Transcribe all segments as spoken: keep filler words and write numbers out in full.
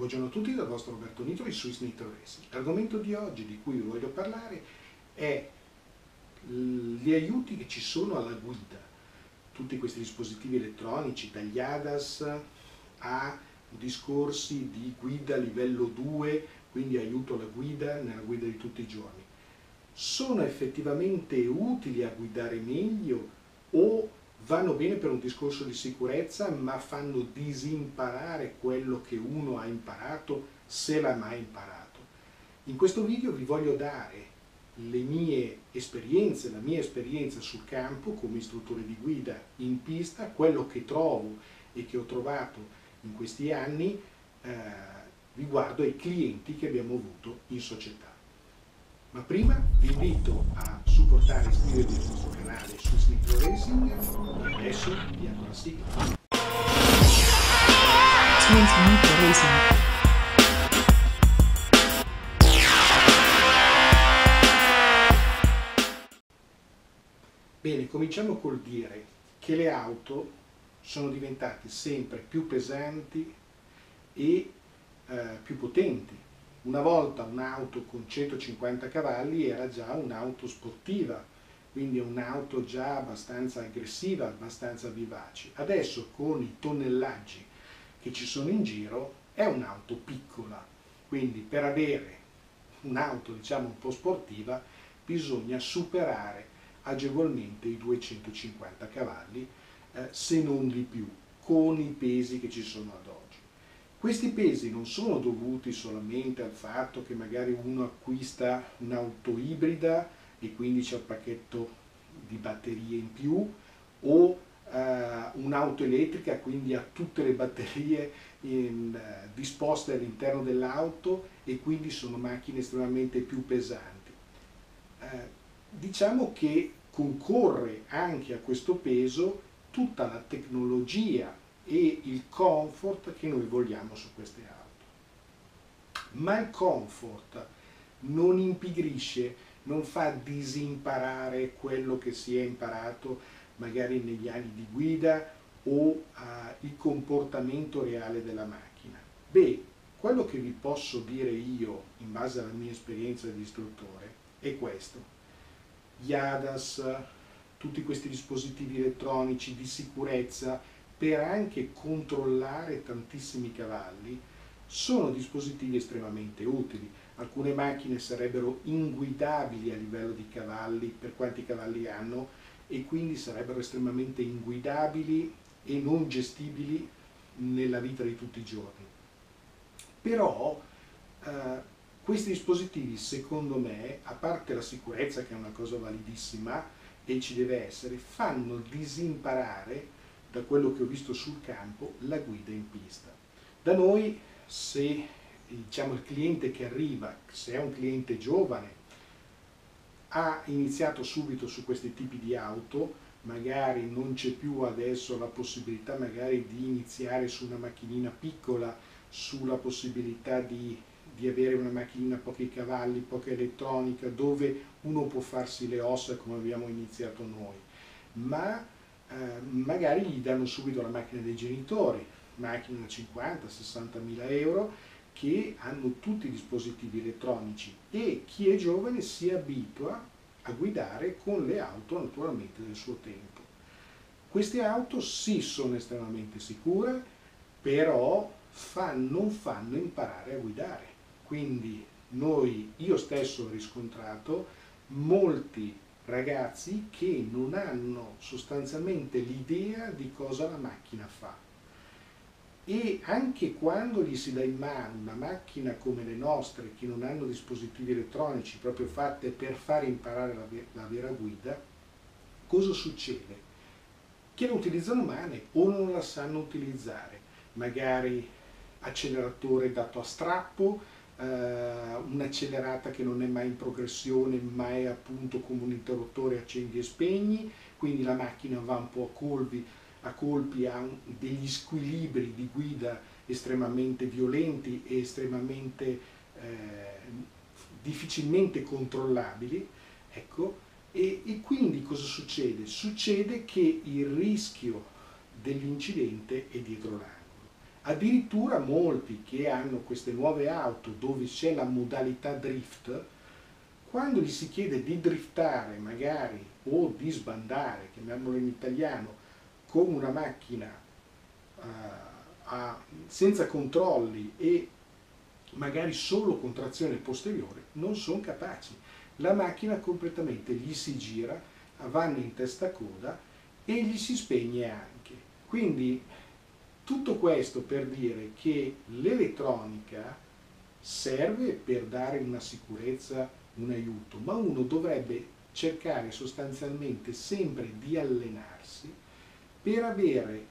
Buongiorno a tutti dal vostro Roberto Nitro di Swiss Nitro Racing. L'argomento di oggi di cui voglio parlare è gli aiuti che ci sono alla guida. Tutti questi dispositivi elettronici, dagli A D A S a discorsi di guida livello due, quindi aiuto alla guida nella guida di tutti i giorni. Sono effettivamente utili a guidare meglio o vanno bene per un discorso di sicurezza, ma fanno disimparare quello che uno ha imparato, se l'ha mai imparato? In questo video vi voglio dare le mie esperienze, la mia esperienza sul campo come istruttore di guida in pista, quello che trovo e che ho trovato in questi anni eh, riguardo ai clienti che abbiamo avuto in società. Ma prima vi invito a supportare e iscrivervi al nostro canale su Swiss Nitro Racing. Adesso vi apro la sigla. Swiss Nitro Racing. Bene, cominciamo col dire che le auto sono diventate sempre più pesanti e eh, più potenti. Una volta un'auto con centocinquanta cavalli era già un'auto sportiva, quindi un'auto già abbastanza aggressiva, abbastanza vivace. Adesso con i tonnellaggi che ci sono in giro è un'auto piccola, quindi per avere un'auto diciamo un po' sportiva bisogna superare agevolmente i duecentocinquanta cavalli, eh, se non di più, con i pesi che ci sono ad oggi. Questi pesi non sono dovuti solamente al fatto che magari uno acquista un'auto ibrida e quindi c'è un pacchetto di batterie in più, o eh, un'auto elettrica, quindi ha tutte le batterie in, eh, disposte all'interno dell'auto e quindi sono macchine estremamente più pesanti. Eh, diciamo che concorre anche a questo peso tutta la tecnologia e il comfort che noi vogliamo su queste auto. Ma il comfort non impigrisce, non fa disimparare quello che si è imparato magari negli anni di guida o eh, il comportamento reale della macchina. Beh, quello che vi posso dire io in base alla mia esperienza di istruttore è questo. Gli A D A S, tutti questi dispositivi elettronici di sicurezza per anche controllare tantissimi cavalli, sono dispositivi estremamente utili. Alcune macchine sarebbero inguidabili a livello di cavalli, per quanti cavalli hanno, e quindi sarebbero estremamente inguidabili e non gestibili nella vita di tutti i giorni. Però eh, questi dispositivi, secondo me, a parte la sicurezza che è una cosa validissima e ci deve essere, fanno disimparare da quello che ho visto sul campo, la guida in pista. Da noi, se diciamo il cliente che arriva, se è un cliente giovane, ha iniziato subito su questi tipi di auto, magari non c'è più adesso la possibilità magari di iniziare su una macchinina piccola, sulla possibilità di, di avere una macchina pochi cavalli, poca elettronica, dove uno può farsi le ossa come abbiamo iniziato noi, ma Eh, magari gli danno subito la macchina dei genitori, macchine da cinquanta sessanta mila euro che hanno tutti i dispositivi elettronici, e chi è giovane si abitua a guidare con le auto naturalmente del suo tempo. Queste auto sì sono estremamente sicure, però fan, non fanno imparare a guidare, quindi noi, io stesso ho riscontrato molti ragazzi che non hanno sostanzialmente l'idea di cosa la macchina fa, e anche quando gli si dà in mano una macchina come le nostre, che non hanno dispositivi elettronici proprio fatte per fare imparare la, ver la vera guida, cosa succede? Che la utilizzano male o non la sanno utilizzare, magari acceleratore dato a strappo, un'accelerata che non è mai in progressione, ma è appunto come un interruttore accendi e spegni, quindi la macchina va un po' a colpi, a colpi ha degli squilibri di guida estremamente violenti e estremamente eh, difficilmente controllabili, ecco, e, e quindi cosa succede? Succede che il rischio dell'incidente è dietro l'angolo. Addirittura molti che hanno queste nuove auto dove c'è la modalità drift, quando gli si chiede di driftare magari o di sbandare, chiamiamolo in italiano, con una macchina uh, a, senza controlli e magari solo con trazione posteriore, non sono capaci. La macchina completamente gli si gira, vanno in testa coda e gli si spegne anche. Quindi tutto questo per dire che l'elettronica serve per dare una sicurezza, un aiuto, ma uno dovrebbe cercare sostanzialmente sempre di allenarsi per avere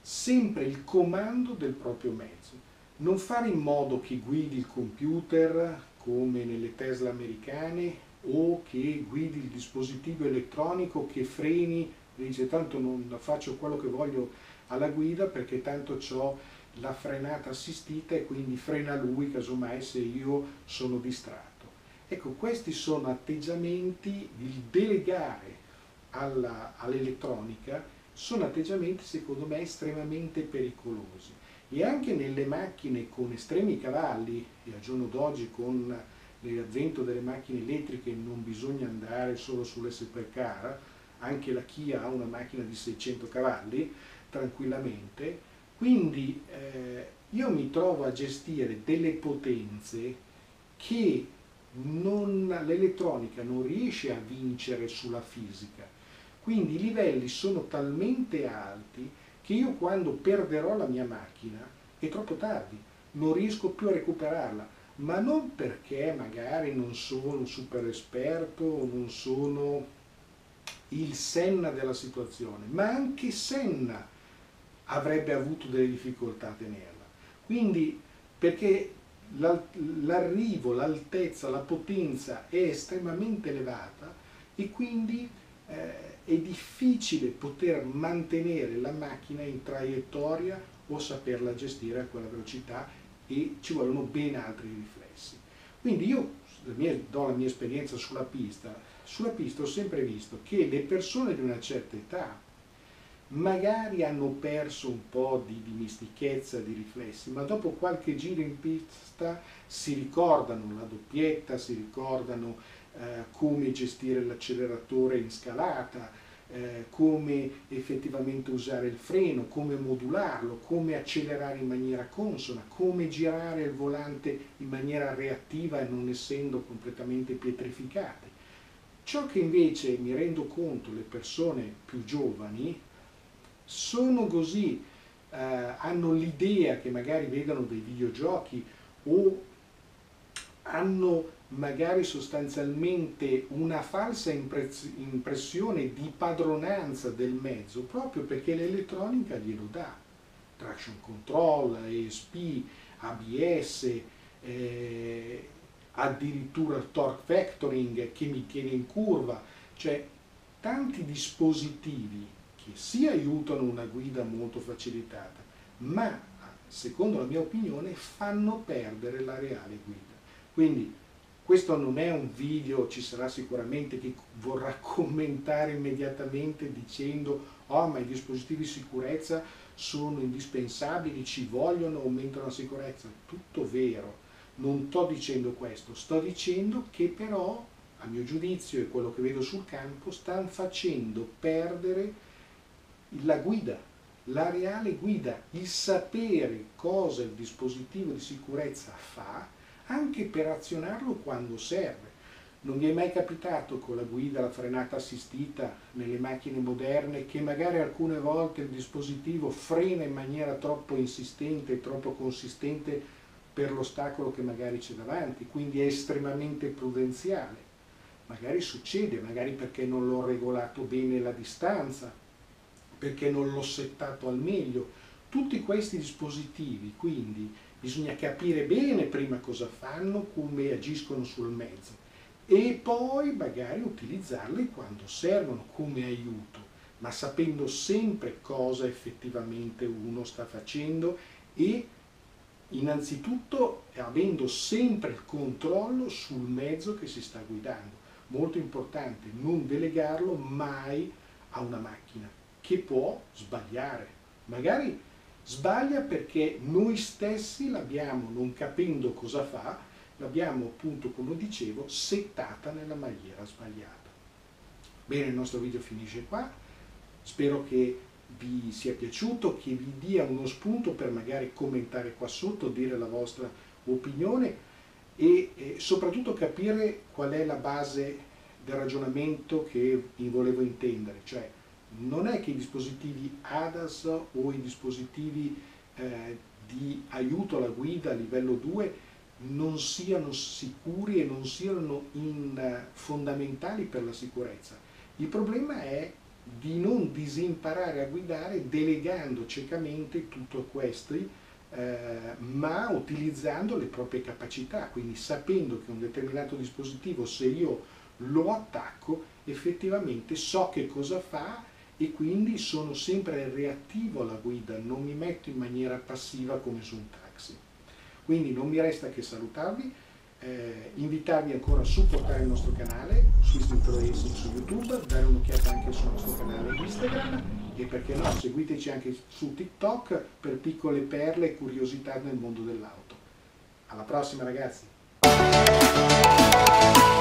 sempre il comando del proprio mezzo. Non fare in modo che guidi il computer come nelle Tesla americane o che guidi il dispositivo elettronico, che freni e dice tanto non faccio quello che voglio alla guida perché tanto c'ho la frenata assistita e quindi frena lui casomai se io sono distratto. Ecco, questi sono atteggiamenti, il delegare all'elettronica sono atteggiamenti secondo me estremamente pericolosi. E anche nelle macchine con estremi cavalli, e al giorno d'oggi con l'avvento delle macchine elettriche non bisogna andare solo sulle supercar, anche la Kia ha una macchina di seicento cavalli tranquillamente, quindi eh, io mi trovo a gestire delle potenze che l'elettronica non riesce a vincere sulla fisica, quindi i livelli sono talmente alti che io quando perderò la mia macchina è troppo tardi, non riesco più a recuperarla, ma non perché magari non sono super esperto o non sono il Senna della situazione, ma anche Senna avrebbe avuto delle difficoltà a tenerla. Quindi perché l'arrivo, l'altezza, la potenza è estremamente elevata e quindi eh, è difficile poter mantenere la macchina in traiettoria o saperla gestire a quella velocità, e ci vogliono ben altri riflessi. Quindi io la mia, do la mia esperienza sulla pista, sulla pista ho sempre visto che le persone di una certa età magari hanno perso un po' di, di mistichezza, di riflessi, ma dopo qualche giro in pista si ricordano la doppietta, si ricordano eh, come gestire l'acceleratore in scalata, eh, come effettivamente usare il freno, come modularlo, come accelerare in maniera consona, come girare il volante in maniera reattiva e non essendo completamente pietrificati. Ciò che invece mi rendo conto le persone più giovani sono così, eh, hanno l'idea che magari vedano dei videogiochi o hanno magari sostanzialmente una falsa impressione di padronanza del mezzo proprio perché l'elettronica glielo dà. Traction control, E S P, A B S, eh, addirittura torque vectoring che mi tiene in curva, cioè tanti dispositivi che sì aiutano una guida molto facilitata, ma secondo la mia opinione fanno perdere la reale guida. Quindi questo non è un video, ci sarà sicuramente chi vorrà commentare immediatamente dicendo oh ma i dispositivi di sicurezza sono indispensabili, ci vogliono, aumentano la sicurezza. Tutto vero, non sto dicendo questo, sto dicendo che però a mio giudizio e quello che vedo sul campo stanno facendo perdere la guida, la reale guida, il sapere cosa il dispositivo di sicurezza fa anche per azionarlo quando serve. Non vi è mai capitato con la guida, la frenata assistita nelle macchine moderne che magari alcune volte il dispositivo frena in maniera troppo insistente, troppo consistente per l'ostacolo che magari c'è davanti, quindi è estremamente prudenziale? Magari succede, magari perché non l'ho regolato bene la distanza, perché non l'ho settato al meglio. Tutti questi dispositivi, quindi, bisogna capire bene prima cosa fanno, come agiscono sul mezzo e poi magari utilizzarli quando servono come aiuto, ma sapendo sempre cosa effettivamente uno sta facendo e innanzitutto avendo sempre il controllo sul mezzo che si sta guidando. Molto importante, non delegarlo mai a una macchina che può sbagliare. Magari Sbaglia perché noi stessi l'abbiamo, non capendo cosa fa, l'abbiamo appunto, come dicevo, settata nella maniera sbagliata. Bene, il nostro video finisce qua, spero che vi sia piaciuto, che vi dia uno spunto per magari commentare qua sotto, dire la vostra opinione e eh, soprattutto capire qual è la base del ragionamento che vi volevo intendere, cioè non è che i dispositivi A D A S o i dispositivi eh, di aiuto alla guida a livello due non siano sicuri e non siano in, fondamentali per la sicurezza. Il problema è di non disimparare a guidare delegando ciecamente tutto a questi, eh, ma utilizzando le proprie capacità, quindi sapendo che un determinato dispositivo, se io lo attacco, effettivamente so che cosa fa e quindi sono sempre reattivo alla guida, non mi metto in maniera passiva come su un taxi. Quindi non mi resta che salutarvi, eh, invitarvi ancora a supportare il nostro canale Swiss Nitro Racing su YouTube, dare un'occhiata anche sul nostro canale Instagram e perché no, seguiteci anche su TikTok per piccole perle e curiosità nel mondo dell'auto. Alla prossima ragazzi!